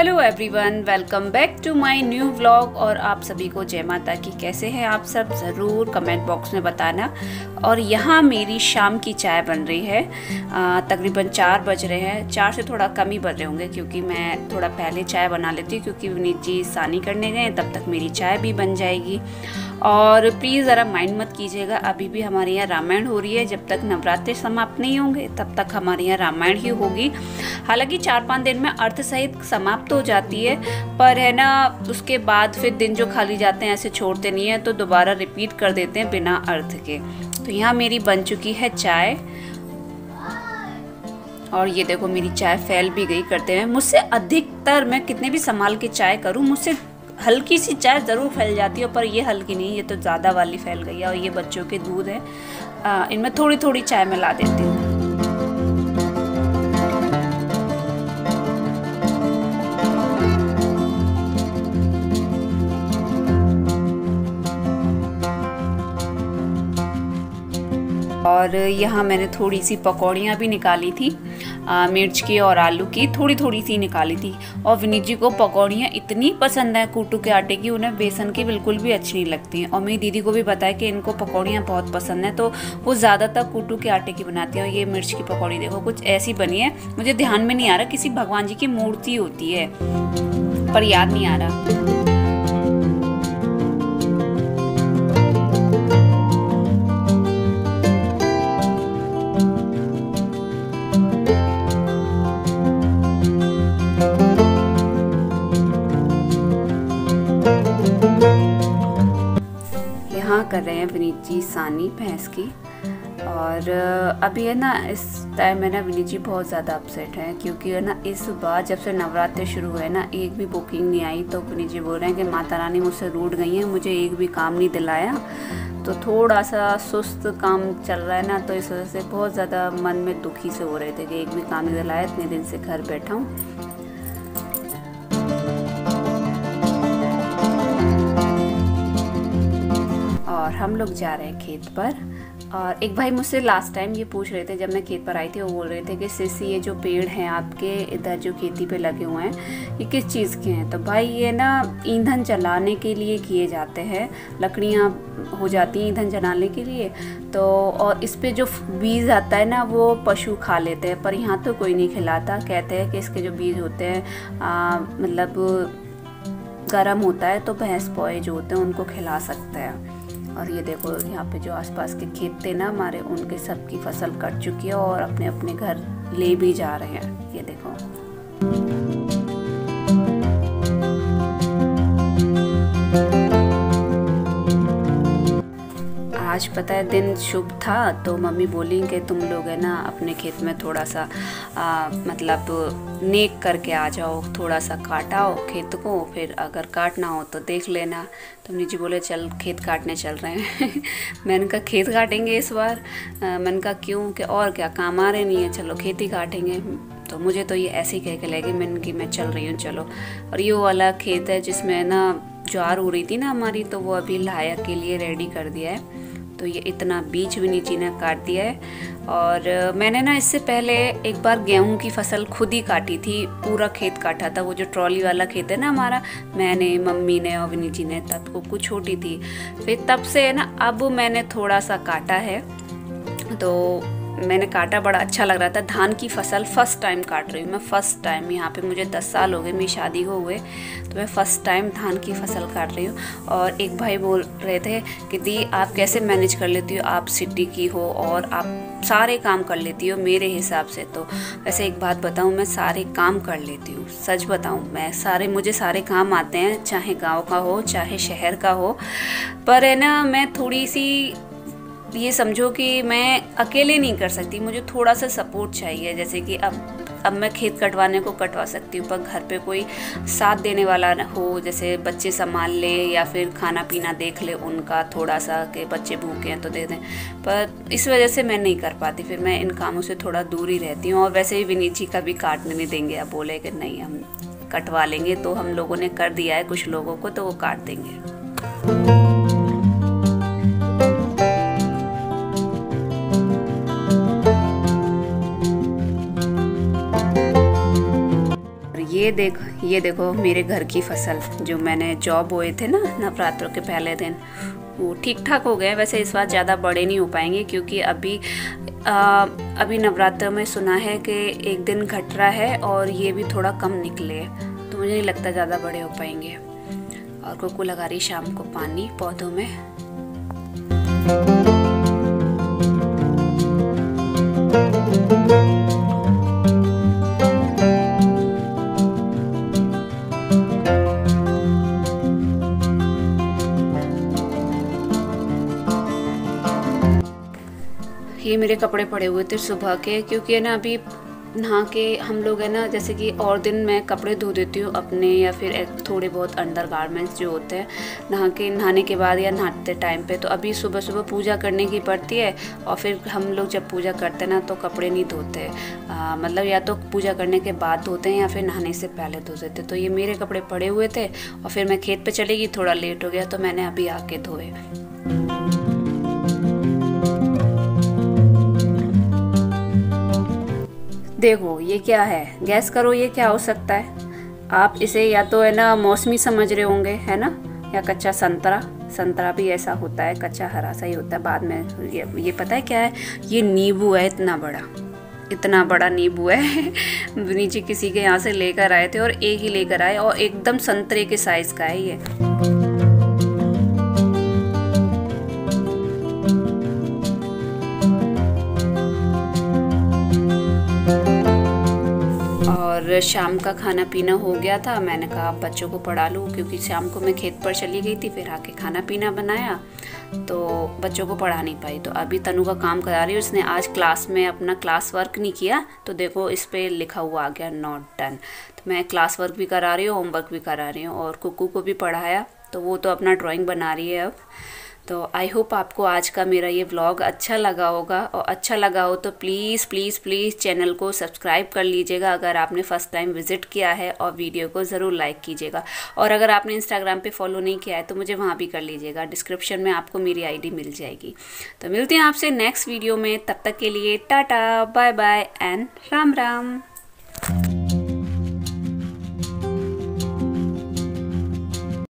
Hello everyone, welcome back to my new vlog. और आप सभी को जय माता की। कैसे हैं आप सब, ज़रूर कमेंट बॉक्स में बताना। और यहाँ मेरी शाम की चाय बन रही है। तकरीबन 4 बज रहे हैं, 4 से थोड़ा कम ही बज रहे होंगे, क्योंकि मैं थोड़ा पहले चाय बना लेती हूँ, क्योंकि नीचे सानी करने गए, तब तक मेरी चाय भी बन जाएगी। और प्लीज़ ज़रा माइंड मत कीजिएगा, अभी भी हमारे यहाँ रामायण हो रही है। जब तक नवरात्रे समाप्त नहीं होंगे तब तक हमारे यहाँ रामायण ही होगी। हालांकि 4-5 दिन में अर्थ सहित समाप्त हो जाती है, पर है ना, उसके बाद फिर दिन जो खाली जाते हैं ऐसे छोड़ते नहीं हैं, तो दोबारा रिपीट कर देते हैं बिना अर्थ के। तो यहाँ मेरी बन चुकी है चाय, और ये देखो मेरी चाय फैल भी गई करते हुए। मुझसे अधिकतर, मैं कितने भी संभाल के चाय करूँ, मुझसे हल्की सी चाय ज़रूर फैल जाती है, पर ये हल्की नहीं, ये तो ज़्यादा वाली फैल गई है। और ये बच्चों के दूध है, इनमें थोड़ी थोड़ी चाय मिला देती हूँ। और यहाँ मैंने थोड़ी सी पकौड़ियाँ भी निकाली थी, मिर्च की और आलू की, थोड़ी थोड़ी सी निकाली थी। और विनीत जी को पकौड़ियाँ इतनी पसंद है कूटू के आटे की, उन्हें बेसन की बिल्कुल भी अच्छी नहीं लगती हैं। और मेरी दीदी को भी बताया कि इनको पकौड़ियाँ बहुत पसंद हैं, तो वो ज़्यादातर कूटू के आटे की बनाती हैं। और ये मिर्च की पकौड़ी देखो कुछ ऐसी बनी है, मुझे ध्यान में नहीं आ रहा, किसी भगवान जी की मूर्ति होती है, पर याद नहीं आ रहा। कर रहे हैं विनीत जी सानी भैंस की। और अभी है ना, इस टाइम है ना, विनीत जी बहुत ज़्यादा अपसेट हैं, क्योंकि है ना, इस बार जब से नवरात्र शुरू हुए ना, एक भी बुकिंग नहीं आई। तो विनीत जी बोल रहे हैं कि माता रानी मुझसे रूठ गई हैं, मुझे एक भी काम नहीं दिलाया। तो थोड़ा सा सुस्त काम चल रहा है ना, तो इस वजह से बहुत ज़्यादा मन में दुखी से हो रहे थे कि एक भी काम नहीं दिलाया, इतने दिन से घर बैठा हूँ। और हम लोग जा रहे हैं खेत पर। और एक भाई मुझसे लास्ट टाइम ये पूछ रहे थे, जब मैं खेत पर आई थी, वो बोल रहे थे कि सिसी, ये जो पेड़ हैं आपके इधर जो खेती पे लगे हुए हैं, ये किस चीज़ के हैं? तो भाई ये ना ईंधन जलाने के लिए किए जाते हैं, लकड़ियाँ हो जाती हैं ईंधन जलाने के लिए। तो और इस पर जो बीज आता है ना, वो पशु खा लेते हैं, पर यहाँ तो कोई नहीं खिलाता। कहते हैं कि इसके जो बीज होते हैं, मतलब गर्म होता है, तो भैंस पौए जो होते हैं उनको खिला सकते हैं। और ये देखो यहाँ पे जो आसपास के खेत थे ना हमारे, उनके सबकी फसल कट चुकी है, और अपने अपने घर ले भी जा रहे हैं। ये देखो आज पता है दिन शुभ था, तो मम्मी बोली कि तुम लोग है ना अपने खेत में थोड़ा सा मतलब नेक करके आ जाओ, थोड़ा सा काटाओ खेत को, फिर अगर काटना हो तो देख लेना। तो निजी बोले चल खेत काटने चल रहे हैं। मैंने कहा खेत काटेंगे इस बार? मैंने कहा क्यों? कि और क्या काम आ रहे नहीं है, चलो खेती काटेंगे। तो मुझे तो ये ऐसे ही कह के लगे, मैंने कि मैं चल रही हूँ चलो। और ये वाला खेत है जिसमें ना ज्वार हो रही थी ना हमारी, तो वो अभी लाया के लिए रेडी कर दिया है। तो ये इतना बीज भी नीचे ने काट दिया है। और मैंने ना इससे पहले एक बार गेहूं की फसल खुद ही काटी थी, पूरा खेत काटा था। वो जो ट्रॉली वाला खेत है ना हमारा, मैंने, मम्मी ने और विनीत ने, तब वो कुछ छोटी थी, फिर तब से है ना अब मैंने थोड़ा सा काटा है। तो मैंने काटा, बड़ा अच्छा लग रहा था। धान की फसल फ़र्स्ट टाइम काट रही हूँ मैं, फ़र्स्ट टाइम। यहाँ पे मुझे 10 साल हो गए, मेरी शादी हो हुए, तो मैं फ़र्स्ट टाइम धान की फसल काट रही हूँ। और एक भाई बोल रहे थे कि दी आप कैसे मैनेज कर लेती हो, आप सिटी की हो और आप सारे काम कर लेती हो मेरे हिसाब से। तो वैसे एक बात बताऊँ, मैं सारे काम कर लेती हूँ, सच बताऊँ, मैं सारे, मुझे सारे काम आते हैं, चाहे गाँव का हो चाहे शहर का हो। पर है ना, मैं थोड़ी सी ये समझो कि मैं अकेले नहीं कर सकती, मुझे थोड़ा सा सपोर्ट चाहिए। जैसे कि अब मैं खेत कटवाने को कटवा सकती हूँ, पर घर पे कोई साथ देने वाला हो, जैसे बच्चे संभाल ले या फिर खाना पीना देख ले उनका, थोड़ा सा कि बच्चे भूखे हैं तो दे दें। पर इस वजह से मैं नहीं कर पाती, फिर मैं इन कामों से थोड़ा दूर ही रहती हूँ। और वैसे ही विनीत जी का भी काटने नहीं देंगे, अब बोले कि नहीं हम कटवा लेंगे, तो हम लोगों ने कर दिया है कुछ लोगों को, तो वो काट देंगे। ये देखो मेरे घर की फसल जो मैंने जौ बोए थे ना नवरात्रों के पहले दिन, वो ठीक ठाक हो गए। वैसे इस बार ज़्यादा बड़े नहीं हो पाएंगे क्योंकि अभी नवरात्रों में सुना है कि एक दिन घट रहा है और ये भी थोड़ा कम निकले, तो मुझे नहीं लगता ज़्यादा बड़े हो पाएंगे। और कोको लगा रही शाम को पानी पौधों में। ये मेरे कपड़े पड़े हुए थे सुबह के, क्योंकि है ना अभी नहा के हम लोग है ना, जैसे कि और दिन मैं कपड़े धो देती हूँ अपने या फिर थोड़े बहुत अंडर गारमेंट्स जो होते हैं नहाने के बाद या नहाते टाइम पे, तो अभी सुबह सुबह पूजा करने की पड़ती है। और फिर हम लोग जब पूजा करते हैं ना तो कपड़े नहीं धोते, मतलब या तो पूजा करने के बाद धोते हैं या फिर नहाने से पहले धो देते। तो ये मेरे कपड़े पड़े हुए थे और फिर मैं खेत पर चली गई, थोड़ा लेट हो गया तो मैंने अभी आके धोए। देखो ये क्या है, गैस करो ये क्या हो सकता है। आप इसे या तो है ना मौसमी समझ रहे होंगे है ना, या कच्चा संतरा भी ऐसा होता है, कच्चा हरा सा ही होता है। बाद में ये पता है क्या है, ये नींबू है, इतना बड़ा नींबू है। नीचे किसी के यहाँ से लेकर आए थे और एक ही लेकर आए और एकदम संतरे के साइज़ का है ये। और शाम का खाना पीना हो गया था, मैंने कहा बच्चों को पढ़ा लूँ क्योंकि शाम को मैं खेत पर चली गई थी, फिर आके खाना पीना बनाया तो बच्चों को पढ़ा नहीं पाई। तो अभी तनु का काम करा रही हूँ, उसने आज क्लास में अपना क्लास वर्क नहीं किया, तो देखो इस पर लिखा हुआ आ गया नॉट डन। तो मैं क्लास वर्क भी करा रही हूँ, होमवर्क भी करा रही हूँ और कुकू को भी पढ़ाया, तो वो तो अपना ड्राइंग बना रही है अब। तो आई होप आपको आज का मेरा ये व्लॉग अच्छा लगा होगा, और अच्छा लगा हो तो प्लीज़ प्लीज़ प्लीज़ चैनल को सब्सक्राइब कर लीजिएगा अगर आपने फ़र्स्ट टाइम विज़िट किया है, और वीडियो को ज़रूर लाइक कीजिएगा। और अगर आपने इंस्टाग्राम पे फॉलो नहीं किया है तो मुझे वहाँ भी कर लीजिएगा, डिस्क्रिप्शन में आपको मेरी आईडी मिल जाएगी। तो मिलते हैं आपसे नेक्स्ट वीडियो में, तब तक के लिए tata bye bye and Ram Ram.